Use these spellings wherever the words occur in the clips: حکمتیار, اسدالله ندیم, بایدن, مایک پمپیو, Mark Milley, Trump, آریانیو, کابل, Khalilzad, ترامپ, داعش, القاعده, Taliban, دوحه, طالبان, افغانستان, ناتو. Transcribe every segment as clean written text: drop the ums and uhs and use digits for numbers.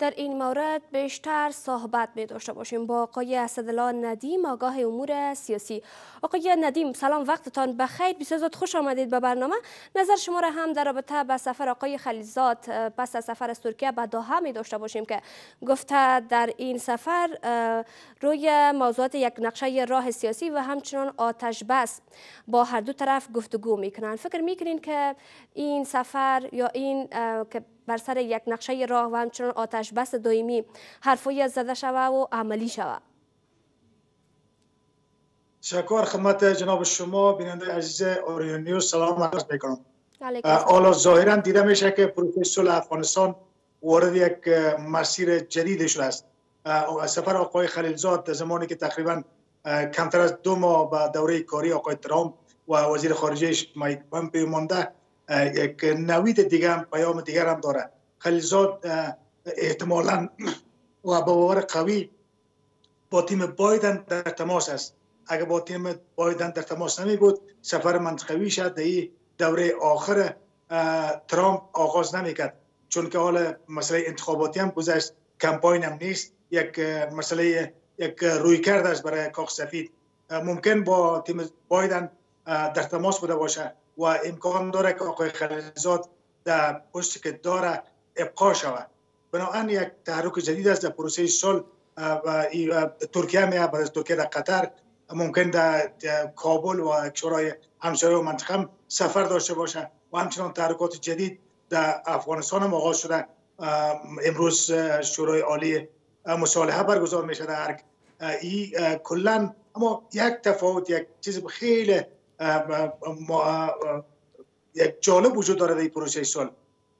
در این مورد بیشتر صحبت می داشته باشیم با آقای اسدالله ندیم، آگاه امور سیاسی. آقای ندیم سلام، وقتتان بخیر، بسیار خوش آمدید به برنامه. نظر شما را هم در رابطه با سفر آقای خلیلزاد پس از سفر از ترکیه به دوحه می داشته باشیم که گفته در این سفر روی موضوعات یک نقشه راه سیاسی و همچنان آتش بس با هر دو طرف گفتگو میکنن. فکر میکنین که این سفر یا این که بر سر یک نقشه راه و همچنان آتش بس دائمی حرفی زده شوه و عملی شوه؟ شکر خدمت جناب شما بیننده عزیز آریانیو سلام عرض میکنم. حالا ظاهرا دیده میشه که پروفسور افغانستان وارد یک مسیر جدید شده است. سفر آقای خلیلزاد زمانی که تقریبا کمتر از دو ماه به دوره کاری آقای ترامپ و وزیر خارجهش مایک پمپیو مانده، یک نوید دیگه هم پیام دیگر هم داره. خلیلزاد احتمالا و با باور قوی با تیم بایدن در تماس است. اگر با تیم بایدن در تماس نمی بود سفر منطقوی شد ای دوره آخر ترامپ آغاز نمی کرد، چون که حال مسئله انتخاباتی هم گذشت، کمپاین هم نیست، یک مسئله یک روی کرده است برای کاخ سفید. ممکن با تیم بایدن در تماس بوده باشه و امکان داره که آقای خلیلزاد در پستی که داره ابقا شود. بنابراین یک تحرک جدید است در پروسه صلح و ترکیه میاد برای ترکیه در قطر، ممکن در کابل و کشورهای همسایه و منطقه هم سفر داشته باشه و همچنان تحرکات جدید در افغانستان هم آغاز شده. امروز شورای عالی مصالحه برگزار میشه در ارگ ای کلا، اما یک تفاوت، یک چیز خیلی یک جالب وجود داره در پروسه صلح.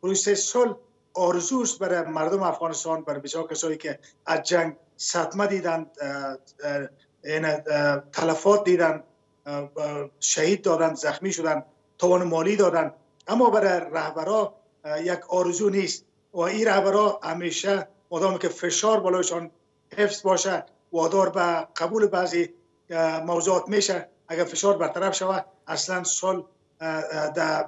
پروسه صلح آرزوست برای مردم افغانستان، برای بسیار کسایی که از جنگ صدمه دیدند، تلفات دیدند، شهید دادند، زخمی شدند، توان مالی دادند، اما برای رهبرا یک آرزو نیست و این رهبرا همیشه مادامی که فشار بالایشان حفظ باشه وادار به قبول بعضی موضوعات میشه. اگر فشار برطرف شود اصلا صلح در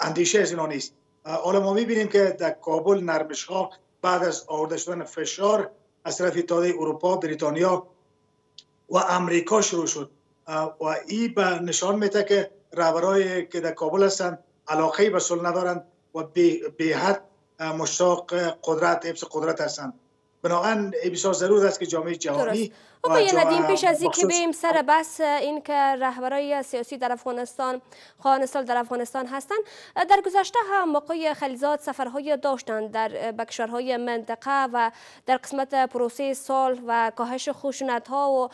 اندیشه از اینا نیست. حالا ما میبینیم که در کابل نرمش ها بعد از آورده شدن فشار از طرف اتحادیه اروپا، بریتانیا و امریکا شروع شد و این به نشان میده که رهبرایی که در کابل هستند علاقه به صلح ندارند و به حد مشتاق قدرت، حفظ قدرت هستند. بنابراین بسیار ضرور است که جامعه جهانی آقای ندیم پیش از اینکه بریم سر بحث این که رهبرای سیاسی در افغانستان خواهان صلح در افغانستان هستند، در گذشته هم آقای خلیلزاد سفرهای داشتند در کشورهای منطقه و در قسمت پروسه صلح و کاهش خشونت‌ها و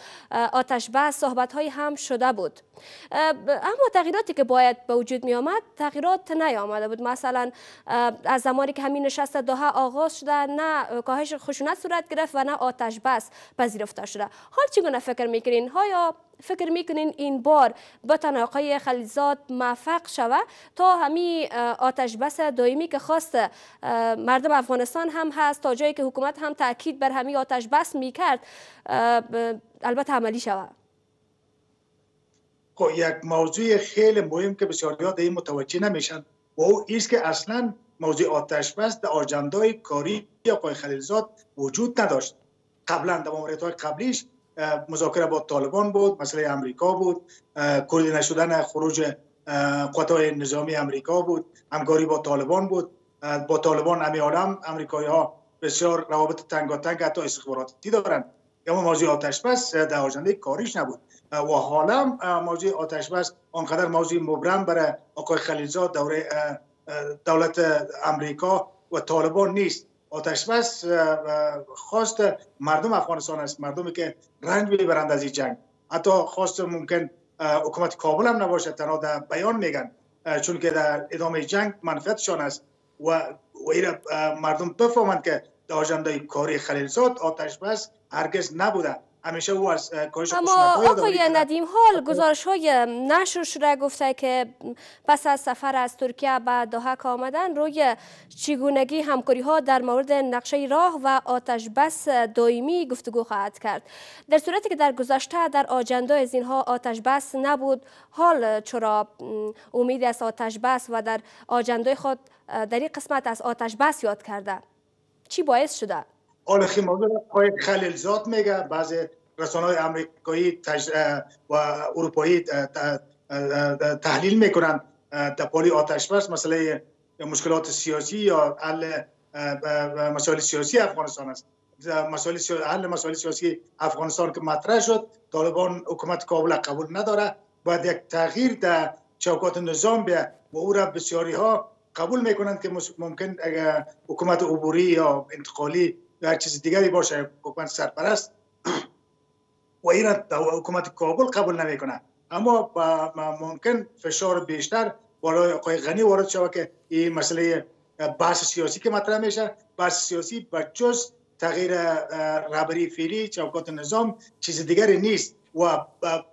آتش بس صحبت‌های هم شده بود، اما تغییراتی که باید به وجود می آمد تغییرات نیامده بود. مثلا از زمانی که همین نشست دوحه آغاز شده نه کاهش خشونت صورت گرفت و نه آتش بس پذیرفته شده. حال چگونه فکر میکنین؟ آیا فکر میکنین این بار بتن آقای خلیلزاد موفق شوه تا همین آتش بس دائمی که خواست مردم افغانستان هم هست، تا جایی که حکومت هم تاکید بر همین آتش بس میکرد البته عملی شوه؟ یک موضوع خیلی مهم که بسیاری ها در این متوجه نمیشن و او ایست که اصلا موضوع آتش بس در آجندای کاری آقای خلیلزاد وجود نداشت. قبلا در ماموریت‌های قبلیش مذاکره با طالبان بود، مسئله امریکا بود، کردی نشدن خروج قوای نظامی امریکا بود، همکاری با طالبان بود. با طالبان همیارم امریکایی ها بسیار روابط تنگاتنگ حتی استخباراتی دارند، اما موضوع آتش بس در آژانده کاریش نبود و حالا موضوع آتش بس آنقدر موضوع مبرم برای آقای خلیلزاد دوره دولت امریکا و طالبان نیست. آتش بس خواست مردم افغانستان است، مردمی که رنج میبرند از این جنگ. حتی خواست ممکن حکومت کابل هم نباشه، تنها در بیان میگن، چون که در ادامه جنگ منفعتشان است و ایره مردم بفهمند که در آژاندای کاری خلیلزاد آتش بس هرگز نبوده. همیشه او از کاهش خشونت‌های آقای ندیم، حال گزارش‌های نشر شده گفته که پس از سفر از ترکیه به دوحه آمدن روی چگونگی همکاری‌ها در مورد نقشه راه و آتش بس دائمی گفتگو خواهد کرد، در صورتی که در گذشته در آجنده از اینها آتش بس نبود. حال چرا امید از آتش بس و در آجنده خود در این قسمت از آتش بس یاد کرده؟ چی باعث شده؟ آلخی موضوع آقای خلیلزاد میگه بعضی رسانه‌های آمریکایی و اروپایی تحلیل میکنن تپالی آتش بس مسئله مشکلات سیاسی یا حل مسائل سیاسی افغانستان است. حل مسائل سیاسی افغانستان که مطرح شد، طالبان حکومت کابل قبول نداره، باید یک تغییر در چوکات نظام بیه و او را بسیاری ها قبول میکنند که ممکن حکومت عبوری یا انتقالی یا هر چیز دیگری باشه، حکومت سرپرست، و این حکومت کابل قبول نمیکنه. اما ممکن فشار بیشتر برای آقای غنی وارد شود که این مسئله بحث سیاسی که مطرح میشه، بحث سیاسی بجز تغییر رهبری فعلی چوکات نظام چیز دیگری نیست و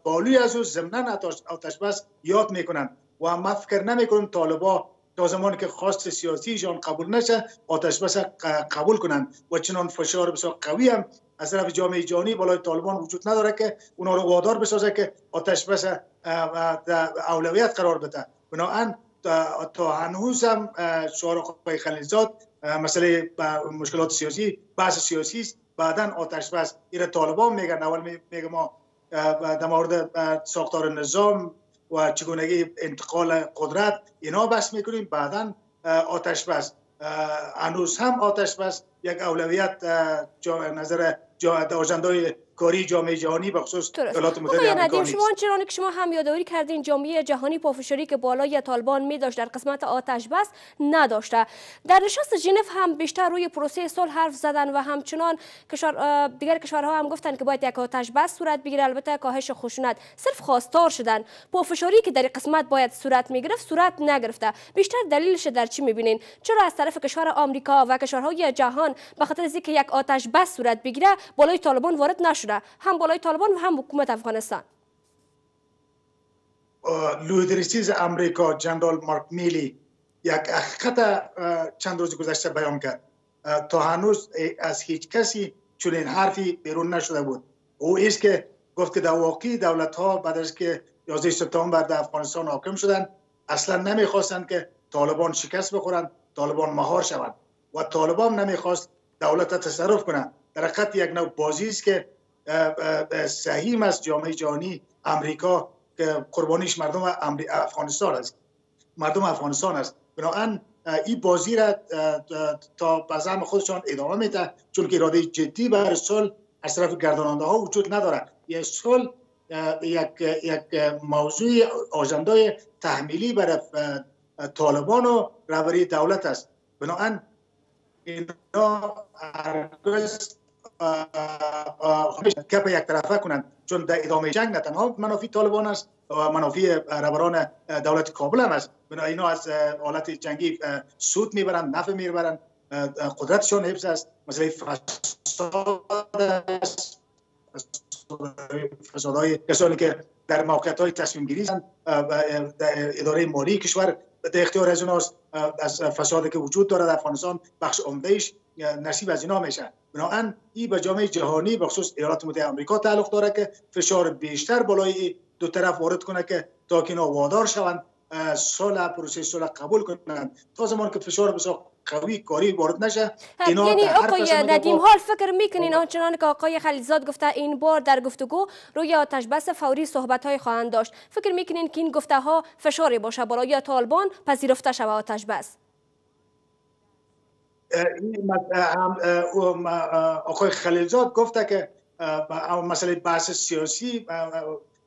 بالوی از او ضمناً آتش‌بس یاد میکنند و ما فکر نمیکنیم طالبان تا زمانی که خواست سیاسیشان قبول نشه آتش‌بس قبول کنند و چنان فشار بسیار قوی هم از طرف جامعه جهانی بالای طالبان وجود نداره که اونا رو وادار بسازه که آتش‌بس اولویت قرار بده. بنابراین تا هنوز هم شعار آقای خلیلزاد مسئله مشکلات سیاسی بحث سیاسی است، بعداً آتش‌بس. این طالبان میگن، اول میگه ما در مورد ساختار نظام و چگونگی انتقال قدرت اینا بحث میکنیم، بعداً آتش‌بس. هنوز هم آتش‌بس یک اولویت نظر اجندای کاری جامعه جهانی به خصوص ایالات متحده آمریکا. شما چنانکه شما هم یادآوری کردین جامعه جهانی پافشاری که بالای طالبان می داشت در قسمت آتش‌بس نداشته. در نشست ژنو هم بیشتر روی پروسه صلح حرف زدن و همچنان دیگر کشورها هم گفتن که باید یک آتش‌بس صورت بگیره، البته کاهش خشونت. صرف خواستار شدن. پافشاری که در قسمت باید صورت میگرفت صورت نگرفته. بیشتر دلیلش در چی میبینین؟ چرا از طرف کشور آمریکا و کشورهای جهان به خاطر اینکه یک آتش‌بس صورت بگیره بالای طالبان وارد نشد، هم بالای طالبان و هم حکومت افغانستان؟ لویدریسیز امریکا جنرال مارک میلی یک حقیقت چند روز گذشته بیان کرد، تا هنوز از هیچ کسی چنین حرفی بیرون نشده بود. او ایست که گفت که در واقع دولت ها بعد از که 11 سپتامبر در افغانستان حاکم شدند اصلا نمیخواستند که طالبان شکست بخورند، طالبان مهار شوند و طالبان نمیخواست دولت تصرف کنند. در حقیقت یک نوع بازی است که سهیم از جامعه جهانی امریکا که قربانیش مردم افغانستان است، مردم افغانستان است. بنابراین این بازی را تا به زعم خودشان ادامه میده، چون که اراده جدی بر صلح از طرف گرداننده ها وجود نداره. این صلح یک موضوع آژندای تحمیلی برای طالبان و رهبری دولت است. بنابراین اینا هرگز کپ یک طرفه کنند، چون در ادامه جنگ نه تنها منافع طالبان است و منافع رهبران دولت کابل هم است. اینا از حالت جنگی سود میبرند، نفع میبرند، قدرتشان حفظ است. مثلا فساد است، فسادهای کسانی که در موقعیت های تصمیم گیری هستند در اداره مالی کشور در اختیار از اوناست. از فسادی که وجود دارد در افغانستان بخش عمدهش نصیب از اینا میشه. بنابراین این به جامعه جهانی به خصوص ایالات متحده آمریکا تعلق داره که فشار بیشتر بالای دو طرف وارد کنه که تا که اینا وادار شوند صلح، پروسه صلح قبول کنند. تا زمان که فشار بسیار قوی کاری وارد نشه اینا، یعنی آقای ندیم حال فکر میکنین آنچنان که آقای خلیلزاد گفته این بار در گفتگو روی آتش‌بس فوری صحبت‌های خواهند داشت، فکر میکنین که این گفته‌ها فشاری باشه برای طالبان پذیرفته شود آتش‌بس؟ آقای خلیلزاد گفته که مسئله بحث سیاسی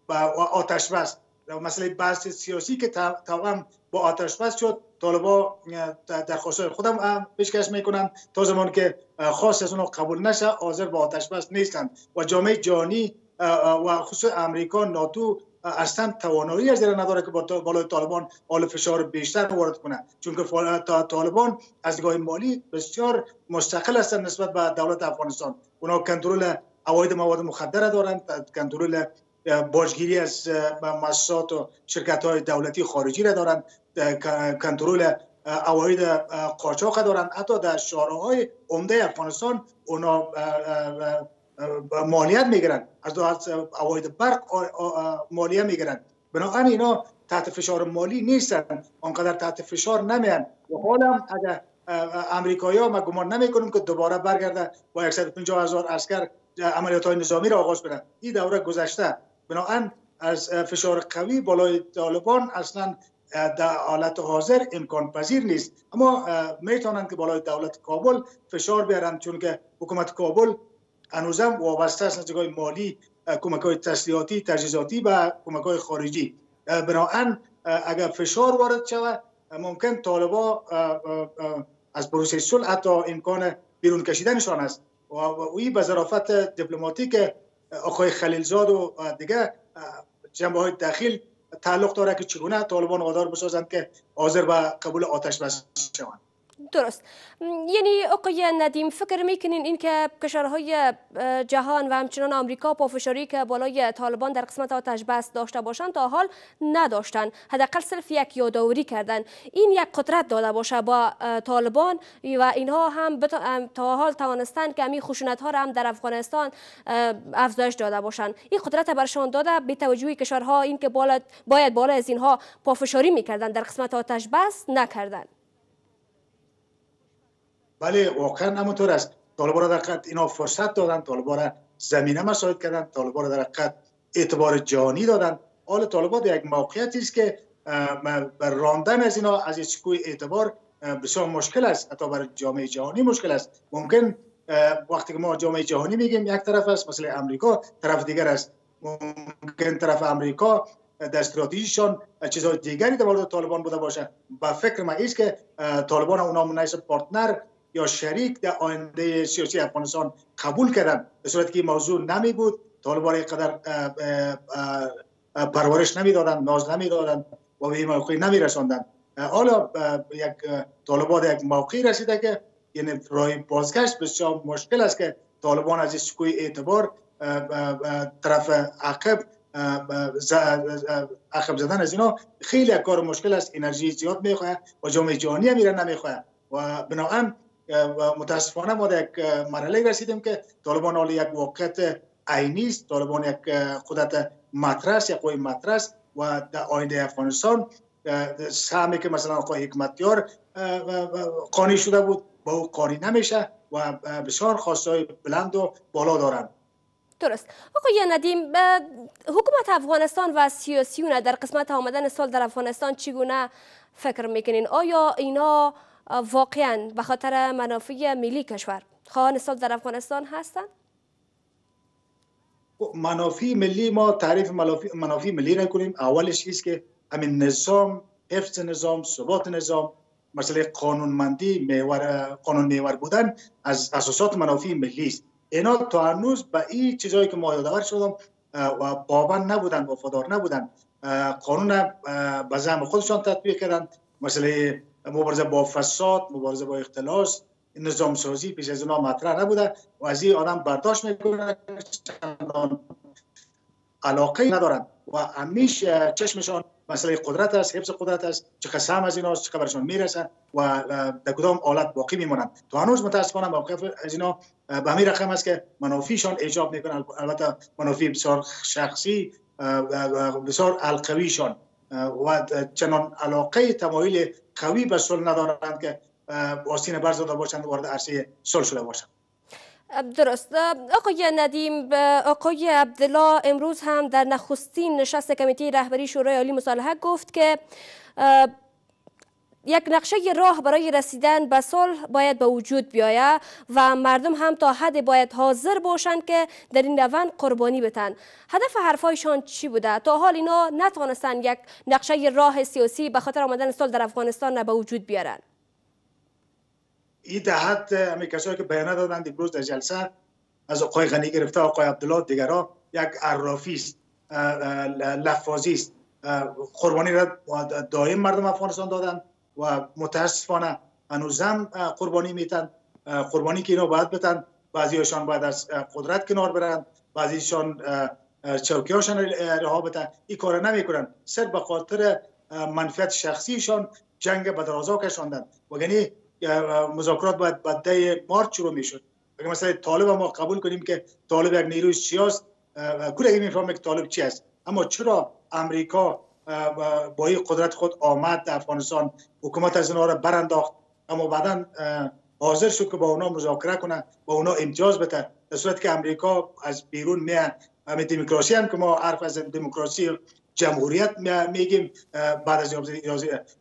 و آتش‌بس، مسئله بحث سیاسی که توام با آتش‌بس شد، طالبا درخواست خودم پیشکش میکنند، تا زمان که خواست از اونها قبول نشه حاضر با آتش‌بس نیستند و جامعه جهانی و خصوص امریکا، ناتو اصلا توانایی از داره نداره که بالای طالبان حال فشار بیشتر وارد کنه، چون که طالبان از نگاه مالی بسیار مستقل هستند نسبت به دولت افغانستان. اونا کنترل عواید مواد مخدر دارند، کنترل باجگیری از مؤسسات و شرکت‌های دولتی خارجی را دارند، کنترل عواید قاچاق دارند. حتی در شهرهای عمده افغانستان اونا مالیات میگیرند، از عواید برق مالیه میگیرند. بنابراین اینا تحت فشار مالی نیستند، آنقدر تحت فشار نمیان. و حالا اگر امریکایی‌ها ما گمان نمی‌کنیم که دوباره برگرده با 150,000 عسکر عملیات‌های نظامی را آغاز کنند. این دوره گذشته. بنابراین از فشار قوی بالای طالبان اصلا در حالت حاضر امکان پذیر نیست، اما میتونند که بالای دولت کابل فشار بیارند، چون که حکومت کابل هنوزم وابسته است نزدیکای مالی، کمک‌های تسلیحاتی، تجهیزاتی و کمک‌های خارجی. بنابراین اگر فشار وارد شود ممکن طالبا از پروسه صلح حتی امکان بیرون کشیدنشان است و این به ظرافت دیپلماتیک آقای خلیلزاد و دیگه جنبه‌های داخل تعلق داره که چگونه طالبان وادار بسازند که حاضر به قبول آتش بس شوند. درست. یعنی آقای ندیم فکر میکنین این که کشورهای جهان و همچنان آمریکا پافشاری که بالای طالبان در قسمت آتش بس داشته باشند تا حال نداشتن، حداقل صرف یک یادآوری کردن، این یک قدرت داده باشه با طالبان و اینها هم تا حال توانستند که همین خشونت ها را هم در افغانستان افزایش داده باشند. این قدرت برشان داده به توجه کشورها این که باید بالا از اینها پافشاری میکردن در قسمت آتش بس نکردند. بله واقعا همونطور است. طالبان را در حقیقت اینا فرصت دادن، طالبان را زمینه مساعد کردن، طالبان را در حقیقت اعتبار جهانی دادن. حال طالبان یک موقعیتی است که بر راندن از اینا از هیچ کوی اعتبار بسیار مشکل است، حتی برای جامعه جهانی مشکل است. ممکن وقتی که ما جامعه جهانی میگیم یک طرف است، مثلا امریکا طرف دیگر است. ممکن طرف امریکا در استراتژیشان چیزهای دیگری در مورد طالبان بوده باشه. با فکر ما است که طالبان اونها مناسب پارتنر یا شریک در آینده سیاسی افغانستان قبول کردن، به صورتی که موضوع نمی بود. طالبان اینقدر پرورش نمی دادن، ناز نمی دادن و به این موقعی نمی رساندن. حالا طالبان در یک موقعی رسیده که یعنی راه بازگشت بسیار مشکل است که طالبان از سکوی اعتبار طرف عقب زدن از اینا خیلی کار مشکل است، انرژی زیاد می خواهد و جامعه جهانی هم ایران نمی خواهد و بنابراین و متاسفانه ما در یک مرحله رسیدیم که طالبان حال یک واقعیت عینی است، طالبان یک قدرت مطرح است، یک قوی مطرح است و در آینده افغانستان سهمی که مثلا آقای حکمتیار قانع شده بود با او قانع نمیشه و بسیار خواستهای بلند و بالا دارند. درست. آقای ندیم حکومت افغانستان و سیاسیون در قسمت آمدن سال در افغانستان چگونه فکر میکنین؟ آیا اینا واقعا به خاطر منافع ملی کشور خواهان صلح در افغانستان هستند؟ منافع ملی ما تعریف منافع ملی نکنیم. اولش ایست که همین نظام، حفظ نظام، ثبات نظام، مسئله قانونمندی، قانون محور بودن از اساسات منافع ملی است. اینا تا هنوز به این چیزایی که ما یادآور شدم و پابند نبودن، وفادار نبودن، قانون به زعم خودشان تطبیق کردن، مسئله مبارزه با فساد، مبارزه با اختلاس، نظام سازی پیش از اونا مطرح نبوده و از این آدم برداشت میکنند، علاقه ندارند و همیشه چشمشان مسئله قدرت است، حفظ قدرت است. چه قسم از اینا، چه خبرشان میرسه و در کدام حالت باقی میمونند. تو هنوز متاسفانه موقف از اینا به همین رقم است که منافعشان ایجاب میکنند، البته منافع بسیار شخصی بسیار القویشان و چنان علاقه تمایل قوی به صلح ندارند که آستین بر زده باشند و وارد عرصه صلح شده باشند. درست. آقای ندیم، آقای عبدالله امروز هم در نخستین نشست کمیته رهبری شورای عالی مصالحه گفت که یک نقشه راه برای رسیدن به صلح باید به وجود بیاید و مردم هم تا حد باید حاضر باشند که در این روند قربانی بتن. هدف حرفایشان چی بوده؟ تا حال اینا نتوانستن یک نقشه راه سیاسی به خاطر آمدن صلح در افغانستان به وجود بیارن. این در حد همه کسایی که بیانیه دادند امروز در جلسه، از آقای غنی گرفته آقای عبدالله دیگرها، یک عرافی است، لفاظی است. قربانی را دائم مردم افغانستان دادند و متاسفانه هنوزم قربانی میتن. قربانی که اینا باید بتن. بعضیشان باید از قدرت کنار برند، بعضیشان چوکیاشان رها بتن. این کار نمیکنن. صرف به خاطر منفعت شخصیشان جنگ به درازا کشاندن. وگرنه مذاکرات باید به ده مارچ شروع میشد. اگه مثلا طالب ما قبول کنیم که طالب یک نیروی چیاست، کودکی میفهمه که طالب چی است. اما چرا امریکا با قدرت خود آمد در افغانستان، حکومت از اینا را برانداخت، اما بعدا حاضر شد که با اونا مذاکره کنه، با اونا امتیاز بده، در صورتی که امریکا از بیرون میاد. دموکراسی هم که ما حرف از دموکراسی جمهوریت میگیم بعد از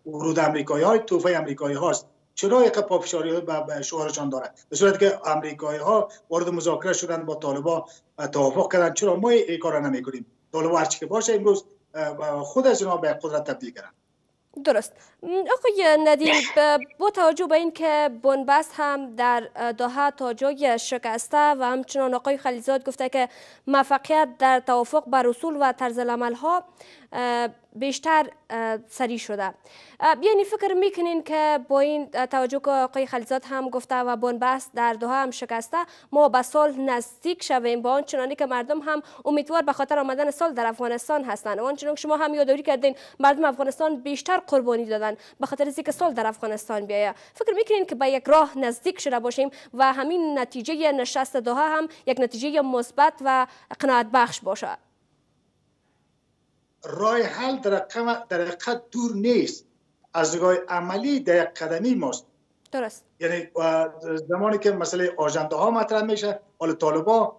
ورود امریکایی ها توفه امریکایی هاست، چرا یک پافشاری به شعارشان دارد؟ به صورت که امریکایی ها وارد مذاکره شدن با طالبان، توافق کردن، چرا ما این کارا نمی کنیم؟ طالبان هرچی که باشه امروز خود از اینا به قدرت تبدیل کردن. درست. آقای ندیم، با توجه به این که بنبست هم در دوحه تا جای شکسته و همچنان آقای خلیلزاد گفته که موفقیت در توافق بر اصول و طرز العمل ها بیشتر سری شده، یعنی فکر میکنین که با این توجه که آقای خلیلزاد هم گفته و بنبست در دوحه هم شکسته، ما به سال نزدیک شویم با آن چنانی که مردم هم امیدوار به خاطر آمدن سال در افغانستان هستند؟ آن چنان که شما هم یادآوری کردین مردم افغانستان بیشتر قربانی دادن به خاطر اینکه سال در افغانستان بیاید، فکر میکنین که به یک راه نزدیک شده باشیم و همین نتیجه نشست دوحه هم یک نتیجه مثبت و قناعت بخش باشه؟ راه حل در حقیقت دور نیست، از نگاه عملی در یک قدمی ماست. درست. یعنی زمانی که مسئله آژانده ها مطرح میشه، حال طالبان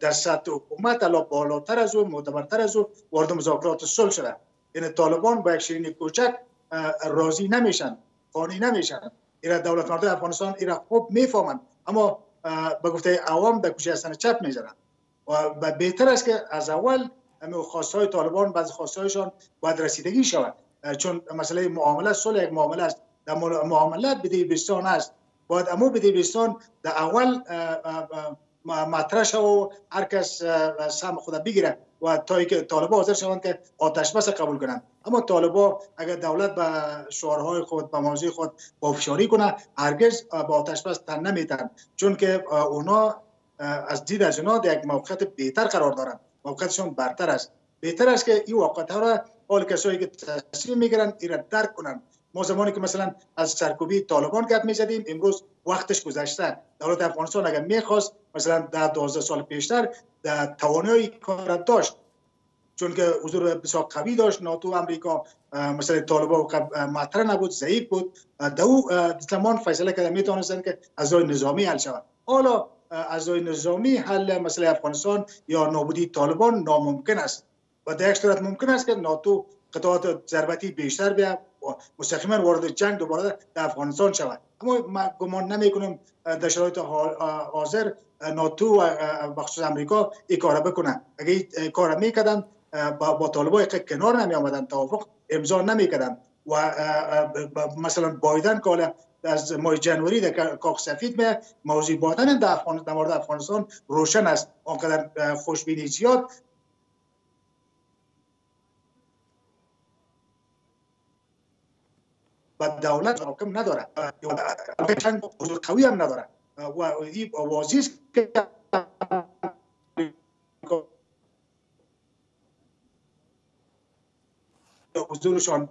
در سطح حکومت الا بالاتر از او، معتبرتر از او، وارد مذاکرات صلح شده. یعنی طالبان با یک شیرین کوچک راضی نمیشن، قانع نمیشن. اینا دولت مردم افغانستان اینا خوب میفهمن، اما به گفته عوام در کوچه حسن چپ میذارن. و بهتر است که از اول همه خواستهای طالبان بعضی خواستهایشان باید رسیدگی شود، چون مسئله معامله صلح یک معامله است، در معاملات بدهیبستان است، باید امو بدهیبستان در اول مطرح شود و هر کس سهم خود بگیره و تا اینکه طالبان حاضر شوند که آتش بس قبول کنند. اما طالبان اگر دولت به شعارهای خود به موضوع خود پافشاری کنه، هرگز با آتش بس تن نمیتن، چون که اونا از دید از اونا در یک موقعیت بهتر قرار دارند، موقعیتشون برتر است. بهتر است که این واقعیت ها را حال کسایی که تصمیم میگیرن این را درک کنن. ما زمانی که مثلا از سرکوبی طالبان گپ میزدیم، امروز وقتش گذشته. دولت افغانستان اگر میخواست مثلا در 12 سال پیشتر در توانایی کار داشت، چون که حضور بسیار قوی داشت ناتو و امریکا، مثلا طالبان مطرح نبود، ضعیف بود، دو زمان فیصله کرده میتونستن که از راه نظامی حل شود. حالا از راه نظامی حل مسئله افغانستان یا نابودی طالبان ناممکن است و در یک صورت ممکن است که ناتو قطعات ضربتی بیشتر بیاد، مستقیما وارد جنگ دوباره در افغانستان شود. اما من گمان نمی‌کنم در شرایط حاضر ناتو و بخصوص امریکا این کار بکنه. اگه این کار میکردن با طالبان کنار نمی آمدن، توافق امضا نمیکردن و مثلا بایدن که از ماه جنوری در کاخ سفید به موضوع بایدن در مورد افغانستان روشن است، آنقدر خوشبینی زیاد و دولت حاکم نداره، چند حضور قوی هم نداره و این واضح است که حضورشان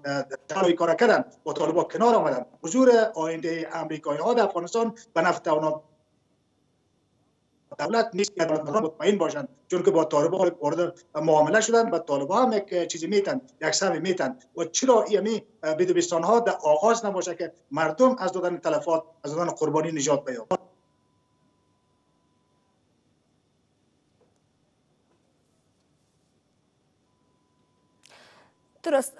در کار کردن با طالبان کنار آمدن. حضور آینده امریکایی ها در افغانستان به نفع دولت نیست که دولت مطمئن باشند، چون که با طالبان وارد معامله شدن و طالبان هم یک چیزی میتن، یک سهمی میتن. و چرا یعنی بدبستان ها در آغاز نباشه که مردم از دادن تلفات، از دادن قربانی نجات بیابند؟ درست.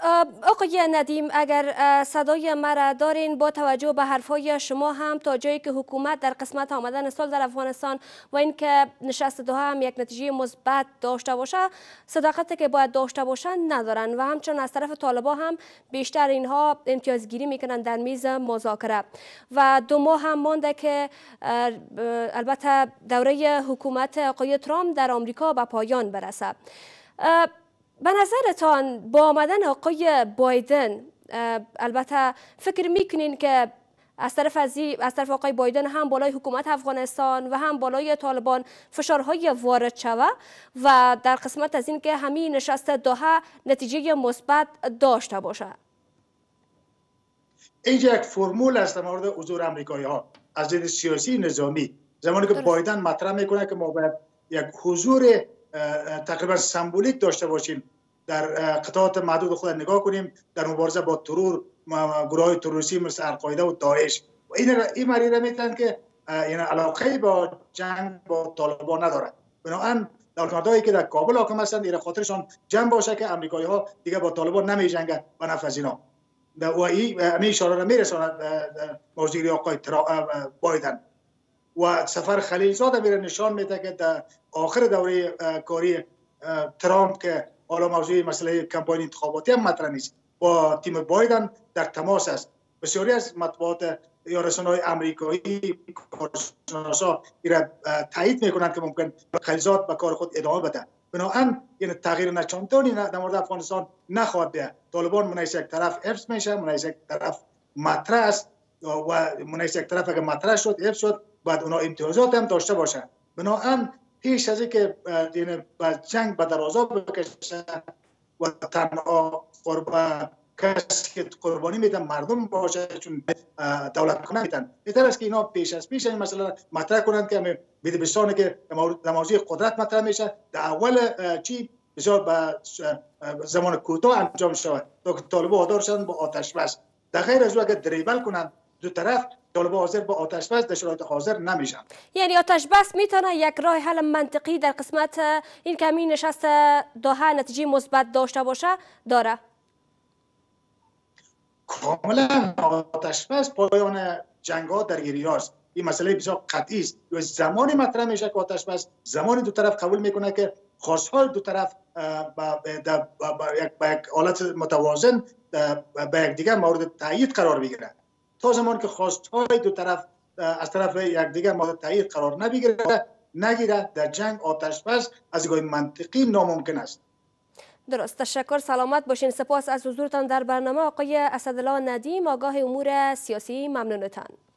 آقای ندیم، اگر صدای مرا دارین، با توجه به حرفهای شما هم تا جایی که حکومت در قسمت آمدن سال در افغانستان و اینکه نشست دوحه هم یک نتیجه مثبت داشته باشه، صداقتی که باید داشته باشند ندارن و همچنان از طرف طالبان هم بیشتر اینها امتیازگیری میکنن در میز مذاکره و دو ماه هم مانده که البته دوره حکومت آقای ترامپ در آمریکا به پایان برسه. به نظرتان با آمدن آقای بایدن، البته فکر میکنین که از طرف آقای بایدن هم بالای حکومت افغانستان و هم بالای طالبان فشارهای وارد شوه و در قسمت از این که همین نشست دوحه نتیجه مثبت داشته باشه؟ اینجا یک فرمول است در مورد حضور امریکایی ها از دید سیاسی نظامی. زمانی که بایدن مطرح میکنه که ما باید یک حضور تقریبا سمبولیک داشته باشیم، در قطعات محدود خود نگاه کنیم در مبارزه با ترور، گروه های تروریستی مثل القاعده و داعش این مریره میتن که یعنی علاقه با جنگ با طالبان ندارد. بنابراین دولت‌مردایی که در کابل حاکم هستند اینا خاطرشان جنب باشه که آمریکایی‌ها دیگه با طالبان نمی‌جنگند و نفذینا. و این اشاره را می‌رساند موضوع آقای بایدن. و سفر خلیلزاد میره نشان میده که در آخر دوره کاری ترامپ که حالا موضوع مسئله کمپاین انتخاباتی هم مطرح نیست، با تیم بایدن در تماس است. بسیاری از مطبوعات یا رسانه‌های آمریکایی کارشناسا ایرا تایید میکنند که ممکن خلیلزاد به کار خود ادامه بده. بنابراین این تغییر نچندانی در مورد افغانستان نخواهد داد. طالبان منحصر یک طرف حفظ میشه، منحصر یک طرف مطرح است و منحصر یک طرف اگر مطرح شد حفظ شد بعد اونا امتیازات هم داشته باشند. بنابراین پیش از اینکه جنگ به درازا بکشه و تنها قربان کسی که قربانی میدن مردم باشه چون دولت کنه میتن بهتر است که اینا پیش از پیش این مسئله مطرح کنند که همه بدبستانه که موضوع قدرت مطرح میشه در اول چی بسیار به زمان کوتاه انجام شود تا که طالبان حاضر شدن با آتش بس. در غیر از اگر دریبل کنند دو طرف طالبان حاضر با آتش بس در شرایط حاضر نمیشن. یعنی آتش بس میتونه یک راه حل منطقی در قسمت این کمی نشست دوها نتیجه مثبت داشته باشه داره. کاملا آتش بس پایان جنگ ها درگیری هاست. این مسئله بسیار قطعی است. زمانی مطرح میشه که آتش بس زمانی دو طرف قبول میکنه که خواسته های دو طرف با یک حالت متوازن با یکدیگر مورد تایید قرار بگیره. تا زمانی که خواسته های دو طرف از طرف یکدیگر مورد تایید قرار نگیره در جنگ آتش بس از نگاه منطقی ناممکن است. درست، تشکر، سلامت باشین. سپاس از حضورتان در برنامه آقای اسدالله ندیم، آگاه امور سیاسی. ممنونتان.